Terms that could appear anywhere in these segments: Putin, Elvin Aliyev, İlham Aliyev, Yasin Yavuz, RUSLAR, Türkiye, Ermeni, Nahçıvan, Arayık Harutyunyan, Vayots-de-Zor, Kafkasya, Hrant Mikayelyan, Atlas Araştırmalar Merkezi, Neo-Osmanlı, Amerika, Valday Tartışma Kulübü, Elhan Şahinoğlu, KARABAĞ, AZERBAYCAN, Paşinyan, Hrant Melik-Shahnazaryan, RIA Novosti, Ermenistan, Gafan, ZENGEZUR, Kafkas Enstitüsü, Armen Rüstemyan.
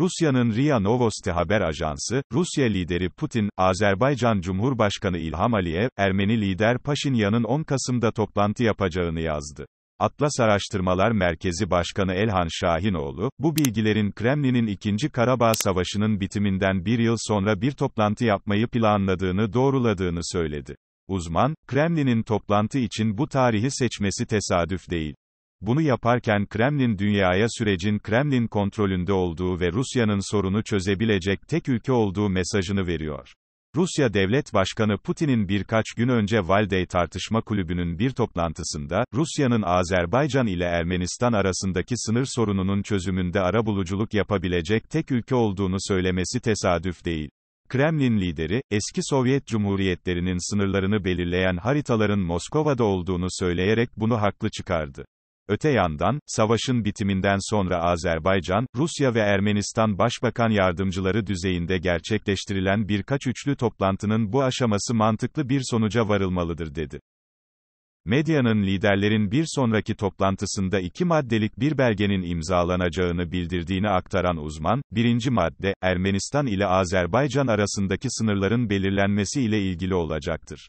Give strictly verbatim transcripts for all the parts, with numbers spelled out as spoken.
Rusya'nın R I A Novosti haber ajansı, Rusya lideri Putin, Azerbaycan Cumhurbaşkanı İlham Aliyev, Ermeni lider Paşinyan'ın on Kasım'da toplantı yapacağını yazdı. Atlas Araştırmalar Merkezi Başkanı Elhan Şahinoğlu, bu bilgilerin Kremlin'in ikinci Karabağ Savaşı'nın bitiminden bir yıl sonra bir toplantı yapmayı planladığını doğruladığını söyledi. Uzman, Kremlin'in toplantı için bu tarihi seçmesi tesadüf değil. Bunu yaparken Kremlin dünyaya sürecin Kremlin kontrolünde olduğu ve Rusya'nın sorunu çözebilecek tek ülke olduğu mesajını veriyor. Rusya Devlet Başkanı Putin'in birkaç gün önce Valday Tartışma Kulübü'nün bir toplantısında, Rusya'nın Azerbaycan ile Ermenistan arasındaki sınır sorununun çözümünde arabuluculuk yapabilecek tek ülke olduğunu söylemesi tesadüf değil. Kremlin lideri, eski Sovyet Cumhuriyetlerinin sınırlarını belirleyen haritaların Moskova'da olduğunu söyleyerek bunu haklı çıkardı. Öte yandan, savaşın bitiminden sonra Azerbaycan, Rusya ve Ermenistan Başbakan Yardımcıları düzeyinde gerçekleştirilen birkaç üçlü toplantının bu aşaması mantıklı bir sonuca varılmalıdır dedi. Medyanın liderlerin bir sonraki toplantısında iki maddelik bir belgenin imzalanacağını bildirdiğini aktaran uzman, birinci madde, Ermenistan ile Azerbaycan arasındaki sınırların belirlenmesi ile ilgili olacaktır.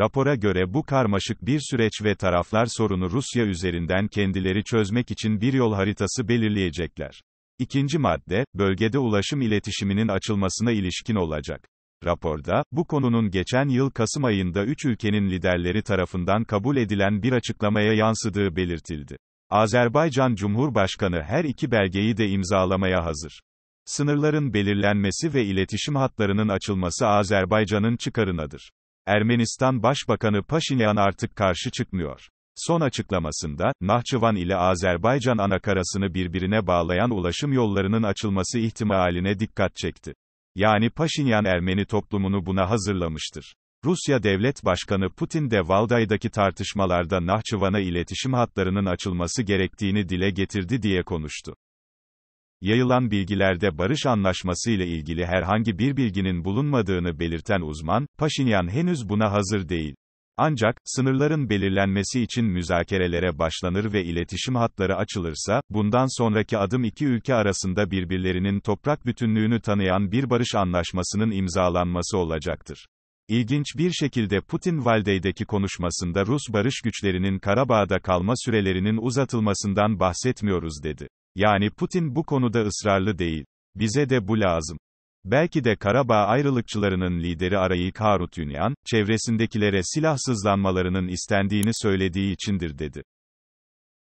Rapora göre bu karmaşık bir süreç ve taraflar sorunu Rusya üzerinden kendileri çözmek için bir yol haritası belirleyecekler. İkinci madde, bölgede ulaşım iletişiminin açılmasına ilişkin olacak. Raporda, bu konunun geçen yıl Kasım ayında üç ülkenin liderleri tarafından kabul edilen bir açıklamaya yansıdığı belirtildi. Azerbaycan Cumhurbaşkanı her iki belgeyi de imzalamaya hazır. Sınırların belirlenmesi ve iletişim hatlarının açılması Azerbaycan'ın çıkarınadır. Ermenistan Başbakanı Paşinyan artık karşı çıkmıyor. Son açıklamasında, Nahçıvan ile Azerbaycan anakarasını birbirine bağlayan ulaşım yollarının açılması ihtimaline dikkat çekti. Yani Paşinyan Ermeni toplumunu buna hazırlamıştır. Rusya Devlet Başkanı Putin de Valday'daki tartışmalarda Nahçıvan'a iletişim hatlarının açılması gerektiğini dile getirdi diye konuştu. Yayılan bilgilerde barış anlaşması ile ilgili herhangi bir bilginin bulunmadığını belirten uzman, Paşinyan henüz buna hazır değil. Ancak, sınırların belirlenmesi için müzakerelere başlanır ve iletişim hatları açılırsa, bundan sonraki adım iki ülke arasında birbirlerinin toprak bütünlüğünü tanıyan bir barış anlaşmasının imzalanması olacaktır. İlginç bir şekilde Putin Valday'daki konuşmasında Rus barış güçlerinin Karabağ'da kalma sürelerinin uzatılmasından bahsetmiyoruz dedi. Yani Putin bu konuda ısrarlı değil. Bize de bu lazım. Belki de Karabağ ayrılıkçılarının lideri Arayık Harutyunyan, çevresindekilere silahsızlanmalarının istendiğini söylediği içindir dedi.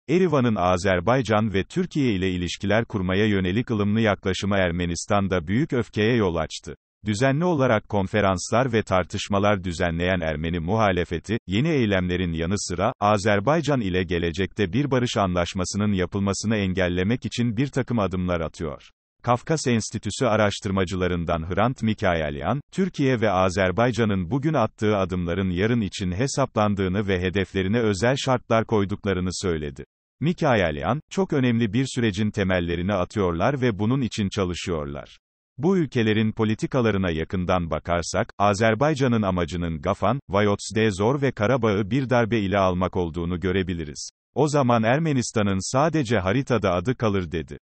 Erivan'ın Azerbaycan ve Türkiye ile ilişkiler kurmaya yönelik ılımlı yaklaşımı Ermenistan'da büyük öfkeye yol açtı. Düzenli olarak konferanslar ve tartışmalar düzenleyen Ermeni muhalefeti, yeni eylemlerin yanı sıra, Azerbaycan ile gelecekte bir barış anlaşmasının yapılmasını engellemek için bir takım adımlar atıyor. Kafkas Enstitüsü araştırmacılarından Hrant Mikayelyan, Türkiye ve Azerbaycan'ın bugün attığı adımların yarın için hesaplandığını ve hedeflerine özel şartlar koyduklarını söyledi. Mikayelyan, çok önemli bir sürecin temellerini atıyorlar ve bunun için çalışıyorlar. Bu ülkelerin politikalarına yakından bakarsak, Azerbaycan'ın amacının Gafan, Vayots-de-Zor ve Karabağ'ı bir darbe ile almak olduğunu görebiliriz. O zaman Ermenistan'ın sadece haritada adı kalır dedi.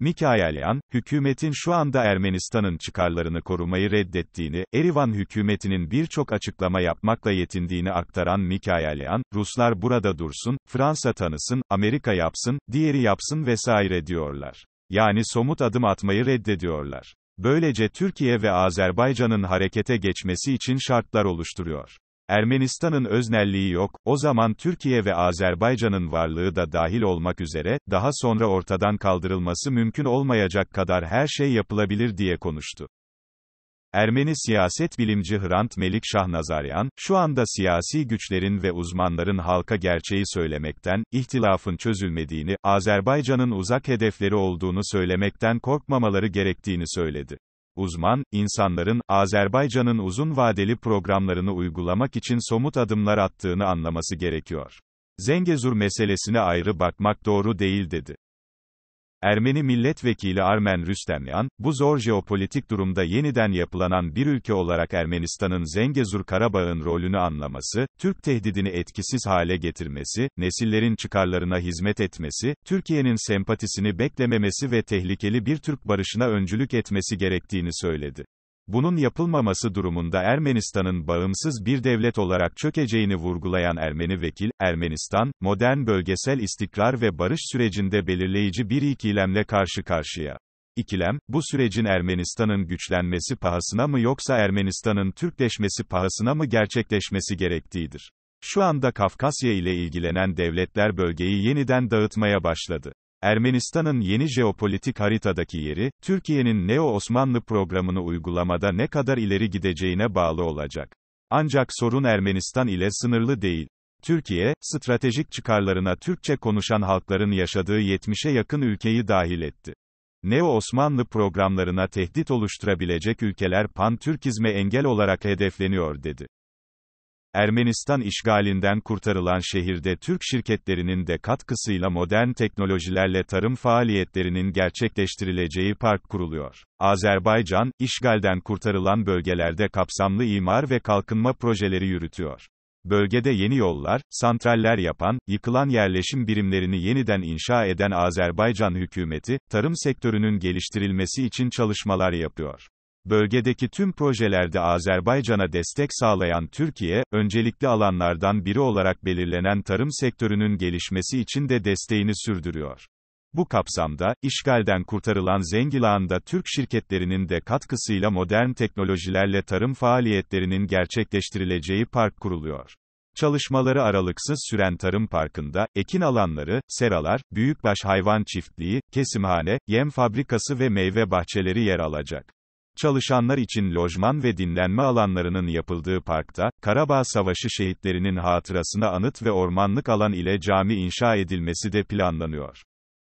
Mikayelyan, hükümetin şu anda Ermenistan'ın çıkarlarını korumayı reddettiğini, Erivan hükümetinin birçok açıklama yapmakla yetindiğini aktaran Mikayelyan, Ruslar burada dursun, Fransa tanısın, Amerika yapsın, diğeri yapsın vesaire diyorlar. Yani somut adım atmayı reddediyorlar. Böylece Türkiye ve Azerbaycan'ın harekete geçmesi için şartlar oluşturuyor. Ermenistan'ın öznelliği yok, o zaman Türkiye ve Azerbaycan'ın varlığı da dahil olmak üzere, daha sonra ortadan kaldırılması mümkün olmayacak kadar her şey yapılabilir diye konuştu. Ermeni siyaset bilimci Hrant Melik-Shahnazaryan, şu anda siyasi güçlerin ve uzmanların halka gerçeği söylemekten, ihtilafın çözülmediğini, Azerbaycan'ın uzak hedefleri olduğunu söylemekten korkmamaları gerektiğini söyledi. Uzman, insanların, Azerbaycan'ın uzun vadeli programlarını uygulamak için somut adımlar attığını anlaması gerekiyor. Zengezur meselesine ayrı bakmak doğru değil dedi. Ermeni milletvekili Armen Rüstemyan, bu zor jeopolitik durumda yeniden yapılanan bir ülke olarak Ermenistan'ın Zengezur Karabağ'ın rolünü anlaması, Türk tehdidini etkisiz hale getirmesi, nesillerin çıkarlarına hizmet etmesi, Türkiye'nin sempatisini beklememesi ve tehlikeli bir Türk barışına öncülük etmesi gerektiğini söyledi. Bunun yapılmaması durumunda Ermenistan'ın bağımsız bir devlet olarak çökeceğini vurgulayan Ermeni vekil, Ermenistan, modern bölgesel istikrar ve barış sürecinde belirleyici bir ikilemle karşı karşıya. İkilem, bu sürecin Ermenistan'ın güçlenmesi pahasına mı yoksa Ermenistan'ın Türkleşmesi pahasına mı gerçekleşmesi gerektiğidir. Şu anda Kafkasya ile ilgilenen devletler bölgeyi yeniden dağıtmaya başladı. Ermenistan'ın yeni jeopolitik haritadaki yeri, Türkiye'nin Neo-Osmanlı programını uygulamada ne kadar ileri gideceğine bağlı olacak. Ancak sorun Ermenistan ile sınırlı değil. Türkiye, stratejik çıkarlarına Türkçe konuşan halkların yaşadığı yetmişe yakın ülkeyi dahil etti. Neo-Osmanlı programlarına tehdit oluşturabilecek ülkeler pan-Türkizme engel olarak hedefleniyor dedi. Ermenistan işgalinden kurtarılan şehirde Türk şirketlerinin de katkısıyla modern teknolojilerle tarım faaliyetlerinin gerçekleştirileceği park kuruluyor. Azerbaycan, işgalden kurtarılan bölgelerde kapsamlı imar ve kalkınma projeleri yürütüyor. Bölgede yeni yollar, santraller yapan, yıkılan yerleşim birimlerini yeniden inşa eden Azerbaycan hükümeti, tarım sektörünün geliştirilmesi için çalışmalar yapıyor. Bölgedeki tüm projelerde Azerbaycan'a destek sağlayan Türkiye, öncelikli alanlardan biri olarak belirlenen tarım sektörünün gelişmesi için de desteğini sürdürüyor. Bu kapsamda, işgalden kurtarılan Zengilağan'da Türk şirketlerinin de katkısıyla modern teknolojilerle tarım faaliyetlerinin gerçekleştirileceği park kuruluyor. Çalışmaları aralıksız süren tarım parkında, ekin alanları, seralar, büyükbaş hayvan çiftliği, kesimhane, yem fabrikası ve meyve bahçeleri yer alacak. Çalışanlar için lojman ve dinlenme alanlarının yapıldığı parkta, Karabağ Savaşı şehitlerinin hatırasına anıt ve ormanlık alan ile cami inşa edilmesi de planlanıyor.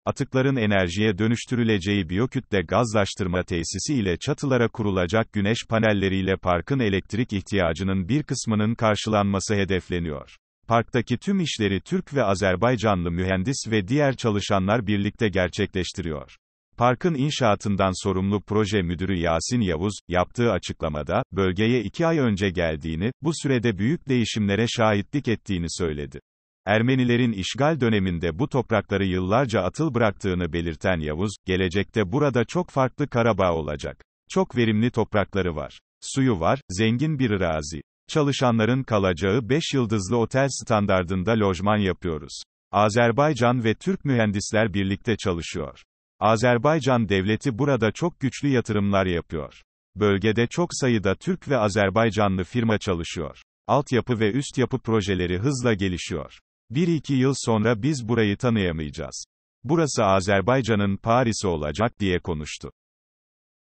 Atıkların enerjiye dönüştürüleceği biyokütle gazlaştırma tesisi ile çatılara kurulacak güneş panelleriyle parkın elektrik ihtiyacının bir kısmının karşılanması hedefleniyor. Parktaki tüm işleri Türk ve Azerbaycanlı mühendis ve diğer çalışanlar birlikte gerçekleştiriyor. Parkın inşaatından sorumlu proje müdürü Yasin Yavuz, yaptığı açıklamada, bölgeye iki ay önce geldiğini, bu sürede büyük değişimlere şahitlik ettiğini söyledi. Ermenilerin işgal döneminde bu toprakları yıllarca atıl bıraktığını belirten Yavuz, gelecekte burada çok farklı Karabağ olacak. Çok verimli toprakları var. Suyu var, zengin bir arazi. Çalışanların kalacağı beş yıldızlı otel standardında lojman yapıyoruz. Azerbaycan ve Türk mühendisler birlikte çalışıyor. Azerbaycan devleti burada çok güçlü yatırımlar yapıyor. Bölgede çok sayıda Türk ve Azerbaycanlı firma çalışıyor. Altyapı ve üst yapı projeleri hızla gelişiyor. bir iki yıl sonra biz burayı tanıyamayacağız. Burası Azerbaycan'ın Paris'i olacak diye konuştu.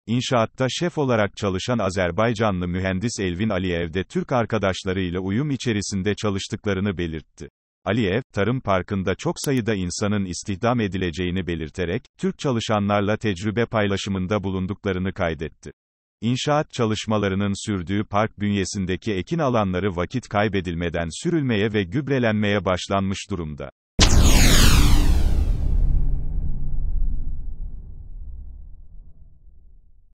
İnşaatta şef olarak çalışan Azerbaycanlı mühendis Elvin Aliyev de Türk arkadaşlarıyla uyum içerisinde çalıştıklarını belirtti. Aliyev, tarım parkında çok sayıda insanın istihdam edileceğini belirterek, Türk çalışanlarla tecrübe paylaşımında bulunduklarını kaydetti. İnşaat çalışmalarının sürdüğü park bünyesindeki ekin alanları vakit kaybedilmeden sürülmeye ve gübrelenmeye başlanmış durumda.